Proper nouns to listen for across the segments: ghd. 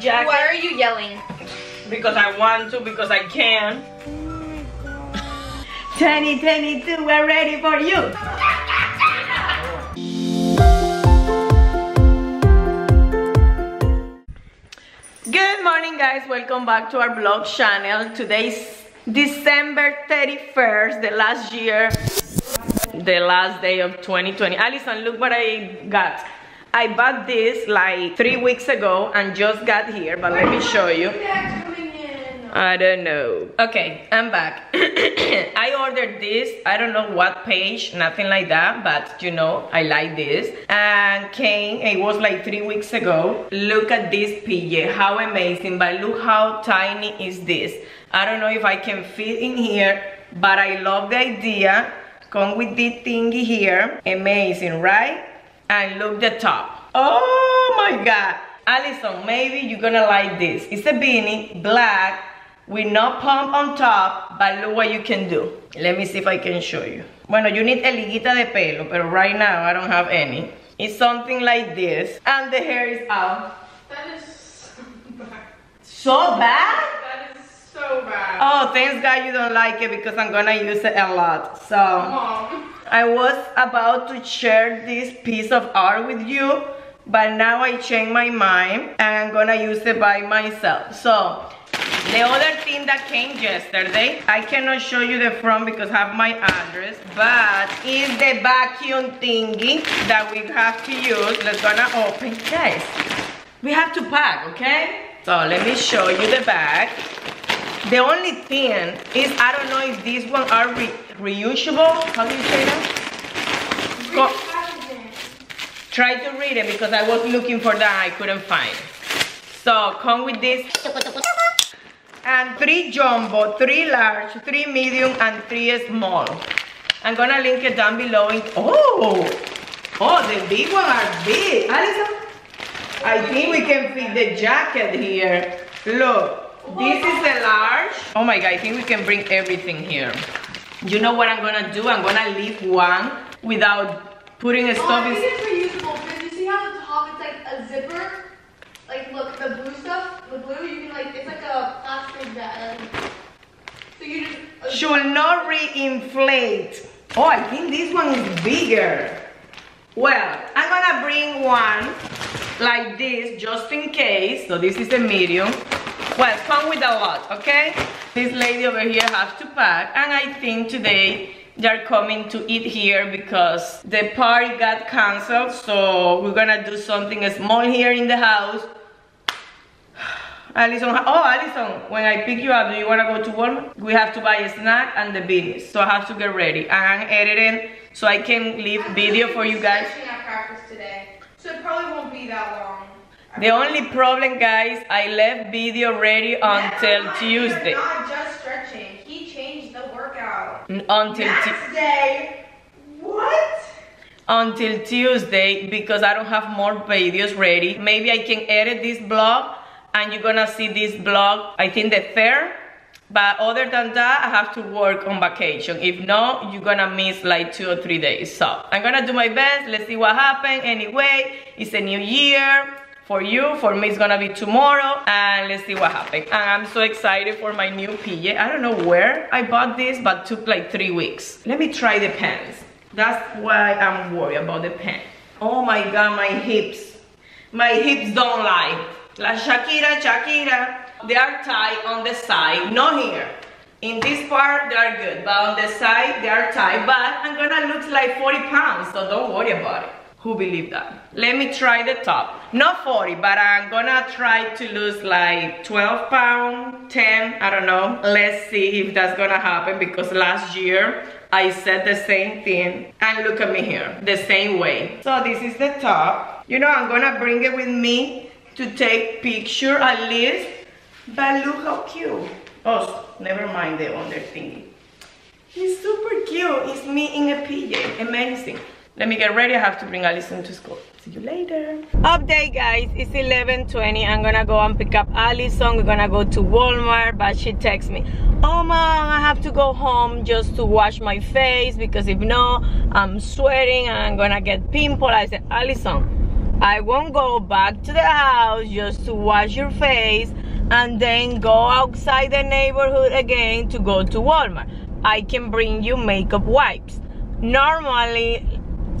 jacket. Why are you yelling? Because I want to, because I can. Oh my God. 2022, we're ready for you. Good morning, guys. Welcome back to our vlog channel. Today's December 31st, the last year, the last day of 2020. Alison, look what I got. I bought this like 3 weeks ago and just got here, but let me show you. I don't know. Okay, I'm back. I ordered this, I don't know what page, nothing like that, but you know, I like this. And came, it was like 3 weeks ago. Look at this PJ, how amazing, but look how tiny is this. I don't know if I can fit in here, but I love the idea. Come with this thingy here, amazing, right? And look the top. Oh my God. Alison, maybe you're gonna like this. It's a beanie, black, with no pump on top, but look what you can do. Let me see if I can show you. Bueno, you need a liguita de pelo, but right now I don't have any. It's something like this, and the hair is out. That is so bad. So bad? That is so bad. Oh, thanks God you don't like it, because I'm gonna use it a lot, so. Mom. I was about to share this piece of art with you, but now I changed my mind and I'm gonna use it by myself. So the other thing that came yesterday, I cannot show you the front because I have my address, but is the vacuum thingy that we have to use. Let's gonna open, guys. We have to pack, okay? So let me show you the bag. The only thing is, I don't know if these ones are reusable. How do you say that? Go. Try to read it because I was looking for that and I couldn't find it. So come with this. And 3 jumbo, 3 large, 3 medium, and 3 small. I'm gonna link it down below. Oh, the big ones are big. Alison, I think we can fit the jacket here. Look, this is a large. Oh my God, I think we can bring everything here. You know what I'm gonna do? I'm gonna leave one without putting a stuff in. Reusable, because you see how the top it's like a zipper? Like look, the blue stuff, the blue, you can like, it's like a plastic bag. So you just... Should not re-inflate. Oh, I think this one is bigger. Well, I'm gonna bring one like this, just in case. So this is the medium. Well, come with a lot, okay? This lady over here has to pack, and I think today they're coming to eat here because the party got canceled, so we're gonna do something small here in the house. Alison, oh Alison, when I pick you up, do you wanna go to Walmart? We have to buy a snack and the beans, so I have to get ready. And I'm editing so I can leave video for you guys. I'm practice today, so it probably won't be that long. The only problem, guys, I left video ready until Tuesday. Not just stretching. Until Tuesday, because I don't have more videos ready. Maybe I can edit this vlog and you're gonna see this vlog I think the 3rd, but other than that I have to work on vacation. If not, you're gonna miss like 2 or 3 days. So I'm gonna do my best. Let's see what happens. Anyway, it's a new year. For you, for me, it's gonna be tomorrow, and let's see what happens. And I'm so excited for my new PJ. I don't know where I bought this, but took like 3 weeks. Let me try the pants. That's why I'm worried about the pants. Oh my God, my hips. My hips don't lie. La Shakira. They are tight on the side, not here. In this part, they are good, but on the side, they are tight. But I'm gonna look like 40 pounds, so don't worry about it. Who believed that? Let me try the top. Not 40, but I'm gonna try to lose like 12 pounds, 10, I don't know. Let's see if that's gonna happen because last year I said the same thing and look at me here, the same way. So this is the top. You know, I'm gonna bring it with me to take picture at least, but look how cute. Oh, never mind the other thingy. It's super cute, it's me in a PJ, amazing. Let me get ready, I have to bring Alison to school. See you later. Update, guys, it's 11:20. I'm gonna go and pick up Alison. We're gonna go to Walmart, but she texts me, oh mom, I have to go home just to wash my face because if not, I'm sweating and I'm gonna get pimple. I said, Alison, I won't go back to the house just to wash your face and then go outside the neighborhood again to go to Walmart. I can bring you makeup wipes. Normally,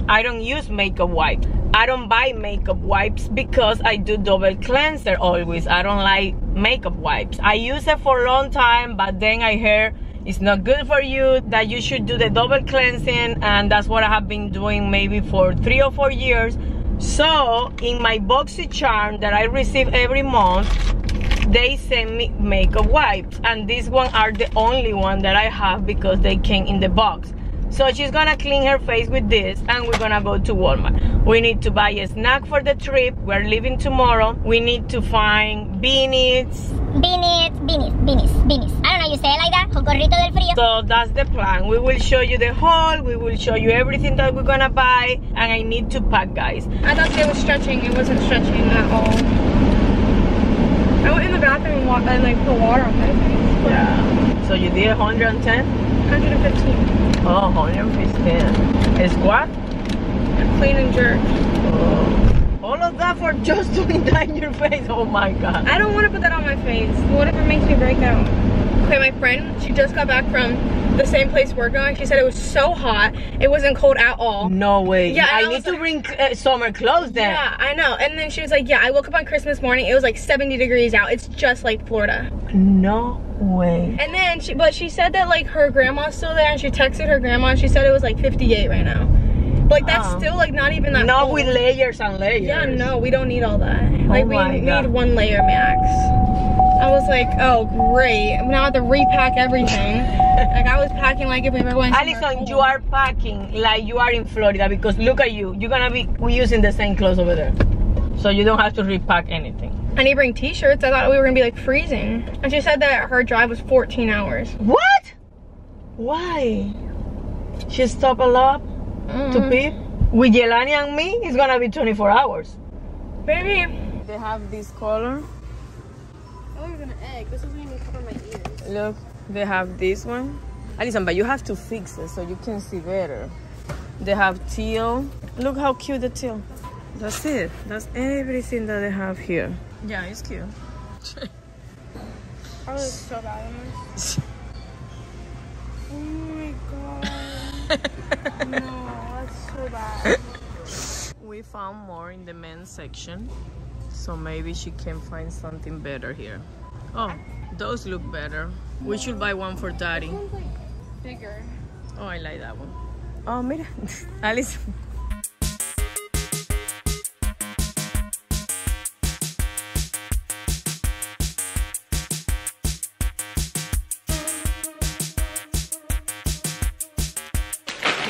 I don't use makeup wipes. I don't buy makeup wipes because I do double cleanser always. I don't like makeup wipes. I use it for a long time, but then I heard it's not good for you, that you should do the double cleansing, and that's what I have been doing maybe for 3 or 4 years. So in my BoxyCharm that I receive every month, they send me makeup wipes, and these ones are the only one that I have because they came in the box. So she's gonna clean her face with this, and we're gonna go to Walmart. We need to buy a snack for the trip. We're leaving tomorrow. We need to find beanies. I don't know, you say it like that? Gorrito del frío. So that's the plan. We will show you the haul. We will show you everything that we're gonna buy, and I need to pack, guys. I thought they were stretching. It wasn't stretching at all. I went in the bathroom and walked, and like put water on my face. Yeah. So you did 110? 115. Oh, 115. It's what? Clean and jerk. Oh. All of that for just doing that in your face. Oh my god. I don't want to put that on my face. What if it makes me break out? Okay, my friend, she just got back from the same place we're going. She said it was so hot. It wasn't cold at all. No way. Yeah, I need to bring summer clothes then. Yeah, I know. And then she was like, yeah, I woke up on Christmas morning. It was like 70 degrees out. It's just like Florida. No way. And then she said that like her grandma's still there, and she texted her grandma, and she said it was like 58 right now. Like that's still like not even that. No, with layers and layers. Yeah, no, we don't need all that. Like we need one layer max. I was like, oh great, now I have to repack everything. Like I was packing like if we were going. Allison, you are packing like you are in Florida, because look at you. You're gonna be using the same clothes over there, so you don't have to repack anything. I need to bring t-shirts. I thought we were gonna be like freezing. And she said that her drive was 14 hours. What? Why? She stopped a lot to pee? With Yelani and me, it's gonna be 24 hours. Baby. They have this color. Oh, you're gonna egg. This doesn't even cover my ears. Look, they have this one. Alison, but you have to fix it so you can see better. They have teal. Look how cute the teal. That's it. That's everything that they have here. Yeah, it's cute. I look so bad on this. Oh my god. No, that's so bad. We found more in the men's section, so maybe she can find something better here. Oh, those look better. We should buy one for daddy. This one's like bigger. Oh, I like that one. Oh, mira. Alice.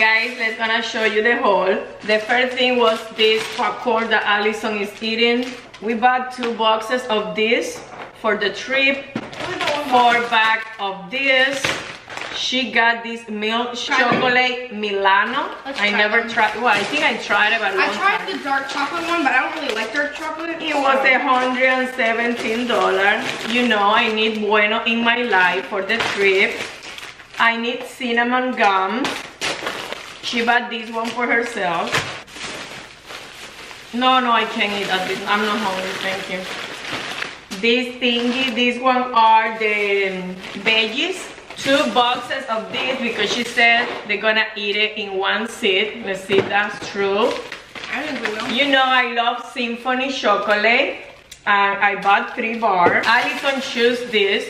Guys, let's gonna show you the haul. The first thing was this popcorn that Allison is eating. We bought 2 boxes of this for the trip, 4 bags of this. She got this milk chocolate Milano. I never tried. Well, I think I tried it, but I tried the dark chocolate one, but I don't really like dark chocolate. It was $117. You know, I need bueno in my life for the trip. I need cinnamon gum. She bought this one for herself. No, I can't eat at this. I'm not hungry, thank you. This thingy, these one are the veggies. 2 boxes of this because she said they're gonna eat it in one sit. Let's see if that's true. I think we will. You know I love Symphony Chocolate. I bought 3 bars. Allison chose this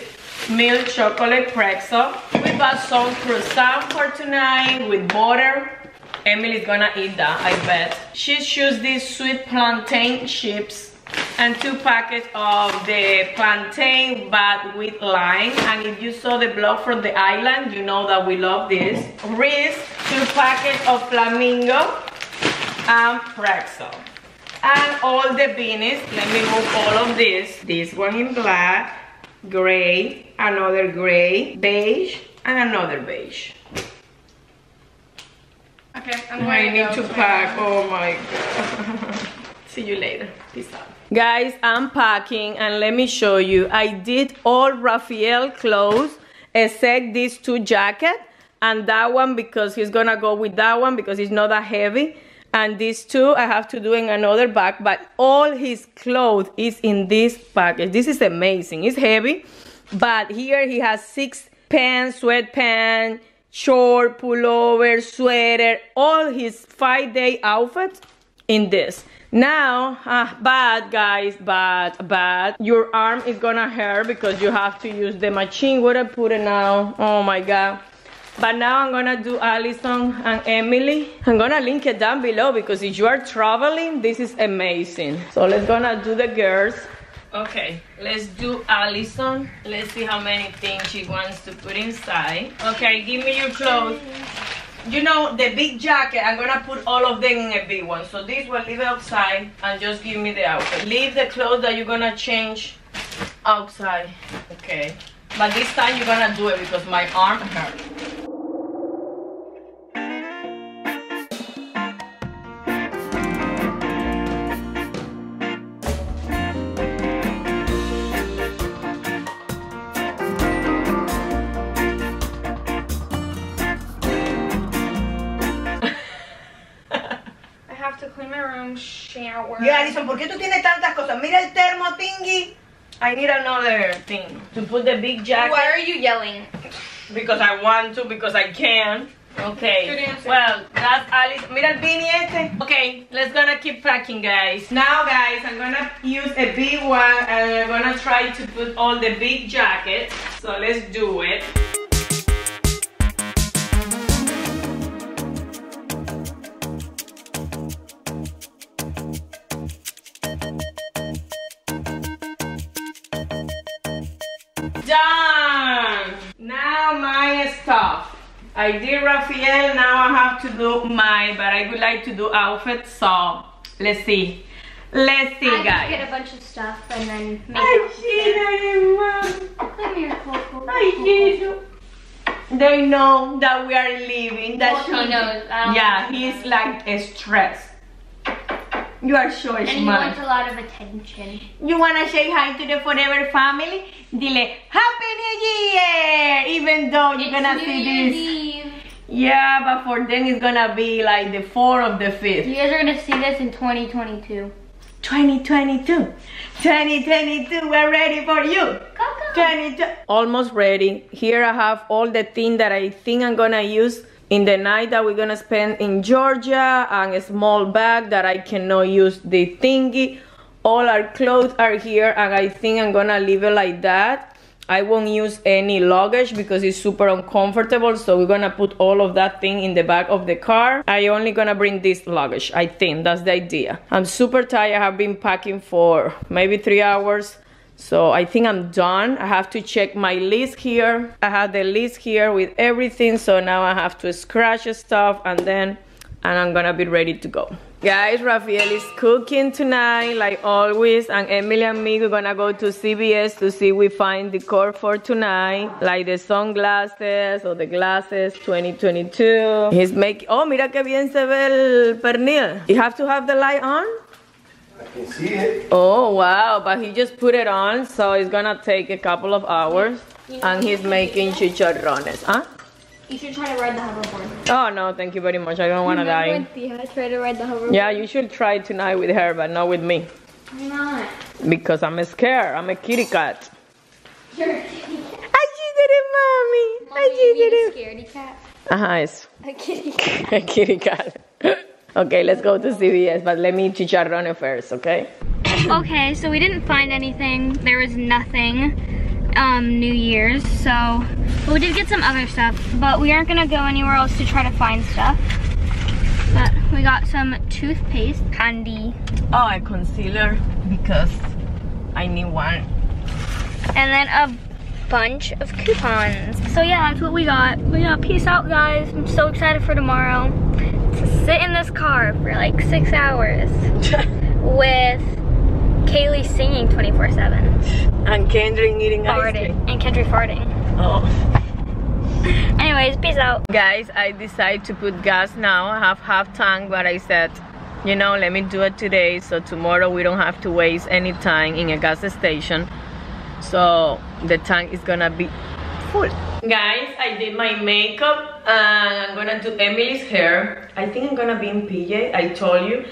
milk chocolate pretzel. We bought some croissant for tonight with butter. Emily's gonna eat that, I bet. She chose these sweet plantain chips and 2 packets of the plantain but with lime. And if you saw the vlog from the island, you know that we love this. Reese, 2 packets of flamingo and pretzel. And all the beanies. Let me move all of this. This one in black, gray, another gray, beige, and another beige. Okay, I need to pack. Oh my god. See you later. Peace out. Guys, I'm packing, and let me show you. I did all Raphael clothes except these 2 jackets and that one because he's gonna go with that one because it's not that heavy. and these two I have to do in another bag, but all his clothes is in this package. This is amazing. It's heavy, but here he has 6 pants, sweatpants, short, pullover, sweater, all his 5-day outfits in this. Now, bad guys, bad. Your arm is gonna hurt because you have to use the machine. Where I put it now? Oh my God. But now I'm gonna do Allison and Emily. I'm gonna link it down below because if you are traveling, this is amazing. So let's gonna do the girls. Okay, let's do Allison. Let's see how many things she wants to put inside. Okay, give me your clothes. You know, the big jacket, I'm gonna put all of them in a big one. So this one, leave it outside and just give me the outfit. Leave the clothes that you're gonna change outside. Okay, but this time you're gonna do it because my arm hurts. Shower. Yeah, Alison, ¿por qué tú tienes tantas cosas? Mira el termo thingy. I need another thing to put the big jacket. Why are you yelling? Because I want to, because I can. Okay. Good answer. Well, that's Alison. Mira el beanie este. Okay, let's gonna keep packing, guys. Now, guys, I'm gonna use a big one and I'm gonna try to put all the big jackets. So let's do it. Done! Now my stuff. I did Raphael, now I have to do mine, but I would like to do outfits, so let's see. Let's see, guys. I get a bunch of stuff and then make it. They know that we are leaving. That well, he knows. Yeah, he's like stressed. You are sure, and you want a lot of attention. You want to say hi to the Forever family? Dile, Happy New Year! Even though you're going to see this. Eve. Yeah, but for them it's going to be like the 4th or the 5th. You guys are going to see this in 2022. 2022, we're ready for you. Go, go. 22. Almost ready. Here I have all the things that I think I'm going to use in the night that we're gonna spend in Georgia, and a small bag that I cannot use the thingy. All our clothes are here, and I think I'm gonna leave it like that. I won't use any luggage because it's super uncomfortable, so we're gonna put all of that thing in the back of the car. I only gonna bring this luggage, I think, that's the idea. I'm super tired, I have been packing for maybe 3 hours. So I think I'm done. I have to check my list here. I have the list here with everything. So now I have to scratch stuff and I'm gonna be ready to go. Guys, Raphael is cooking tonight like always. And Emily and me, we're gonna go to CVS to see if we find decor for tonight. Like the sunglasses or the glasses 2022. He's making, oh, mira que bien se ve el pernil. You have to have the light on. I can see it. Oh wow, but he just put it on, so it's gonna take a couple of hours. And he's making chicharrones, huh? You should try to ride the hoverboard. Oh no, thank you very much, I don't wanna die. Try to ride the hoverboard? Yeah, you should try tonight with her, but not with me. Why not? Because I'm scared, I'm a kitty cat. You're a kitty cat. I just did it, mommy. Mommy, I just did it. A scaredy cat? It's a kitty cat. A kitty cat. Okay, let's go to CVS, but let me chicharrone first, okay? Okay, so we didn't find anything. There was nothing New Year's, so but we did get some other stuff, but we aren't gonna go anywhere else to try to find stuff. But we got some toothpaste, candy. Oh, a concealer because I need one. And then a bunch of coupons. So yeah, that's what we got. But yeah, peace out, guys. I'm so excited for tomorrow. Sit in this car for like 6 hours with Kaylee singing 24/7 and Kendrick eating ice cream. And Kendrick farting. Oh. Anyways, peace out, guys. I decided to put gas now. I have half tank, but I said, you know, let me do it today so tomorrow we don't have to waste any time in a gas station. So the tank is gonna be full. Guys, I did my makeup. and I'm gonna do Emily's hair. I think I'm gonna be in PJ, I told you.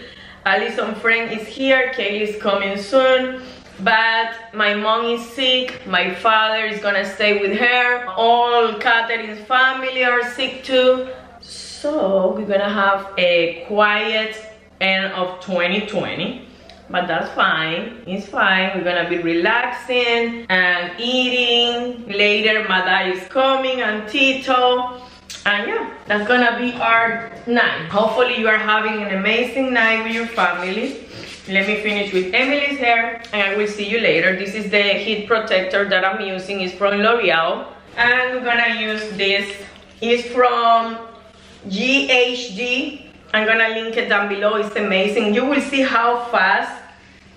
Alison Frank is here, Kaylee is coming soon, but my mom is sick, my father is gonna stay with her, all Catherine's family are sick too, so we're gonna have a quiet end of 2020. But that's fine, it's fine. We're gonna be relaxing and eating. Later, Madai is coming and Tito. And yeah, that's gonna be our night. Hopefully you are having an amazing night with your family. Let me finish with Emily's hair and I will see you later. This is the heat protector that I'm using. It's from L'Oreal. And we're gonna use this. It's from ghd. I'm gonna link it down below. It's amazing. You will see how fast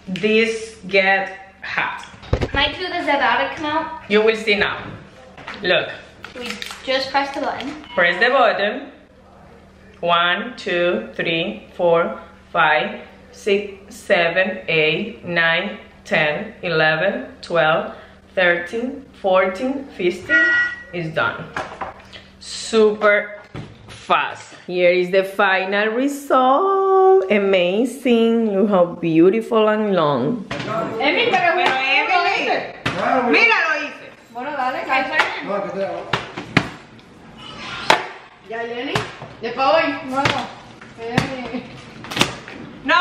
this gets hot. My tooth is about to come out. You will see now. Look. We just press the button. Press the button. 1, 2, 3, 4, 5, 6, 7, 8, 9, 10, 11, 12, 13, 14, 15. It's done. Super fast. Here is the final result. Amazing. Look how beautiful and long. Emily, pero lo hice. Mira, lo hice. Bueno, dale, cállate. Ya, Jenny. Después voy. No, no.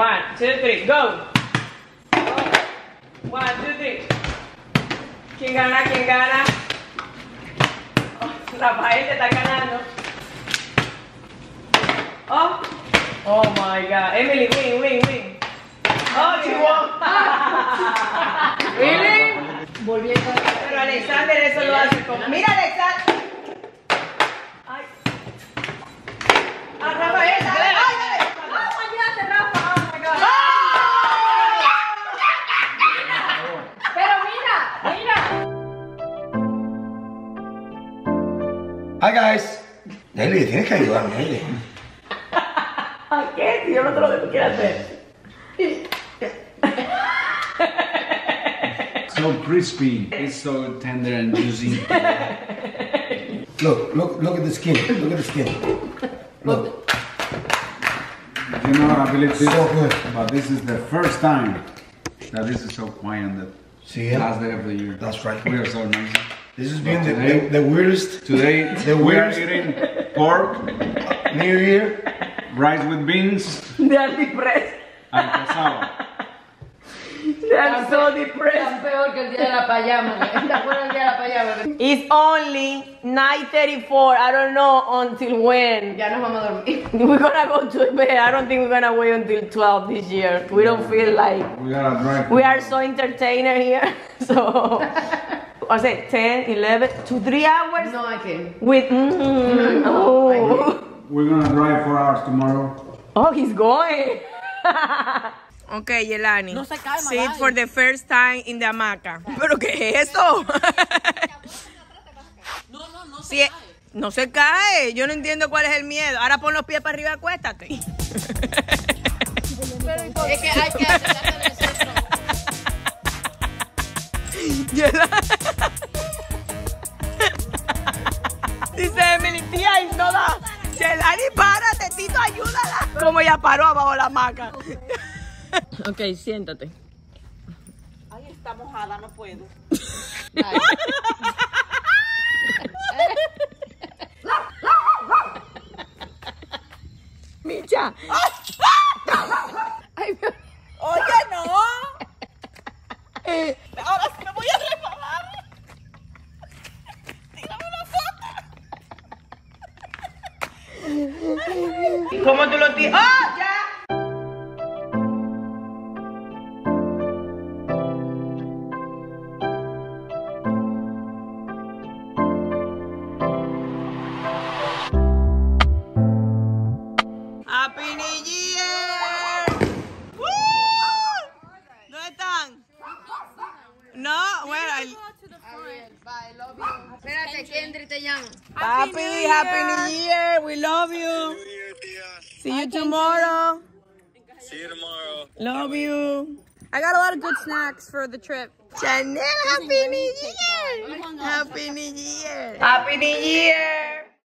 1, 2, 3, go! 1, 2, 3. ¿Quién gana? ¿Quién gana? Oh, Rafael te está ganando. Oh! Oh my god. Emily, win, win, win. Oh, she won! Really? Volviendo. Pero Alexander eso lo hace como. Mira, Alexander. Ay. A Rafael, dale. Hi guys. Nelly, tienes que ayudarme, Nelly. ¿A qué? Si yo no sé lo que tú quieres hacer. So crispy. It's so tender and juicy. Look, look, look at the skin. Look at the skin. Look. You know, I believe this. So good. But this is the first time that this is so quiet on the last day of the year. That's right. We are so nice. This has been today, the weirdest. Today, the weirdest. We are eating pork, New Year, rice with beans. They are depressed. And cassava. They are so depressed. It's only 9:34. I don't know until when. We're gonna go to bed. I don't think we're gonna wait until 12 this year. We don't feel like. We are so entertainers here. So. I said 10, 11, to 3 hours? No, I can't. With, no, I can't. We're gonna drive 4 hours tomorrow. Oh, he's going. Okay, Yelani. No se calma, sit dale. For the first time in the hamaca. ¿Pero qué es eso? No, no, no se cae. No se cae. Yo no entiendo cuál es el miedo. Ahora pon los pies para arriba y acuéstate. Es que hay que hacer eso. Dice Emily, tía, y no da. Yelani, párate, Tito, ayúdala. Como ella paró abajo la hamaca. Ok, siéntate. Ay, está mojada, no puedo. Micha. Oye, no. Ahora sí me voy a reparar. Tírame una foto. ¿Cómo tú lo tiras? ¡Oh, ya! Happy New Year, we love you. See you tomorrow. See you tomorrow. Love you. I got a lot of good snacks for the trip. Chanel, Happy New Year! Happy New Year! Happy New Year!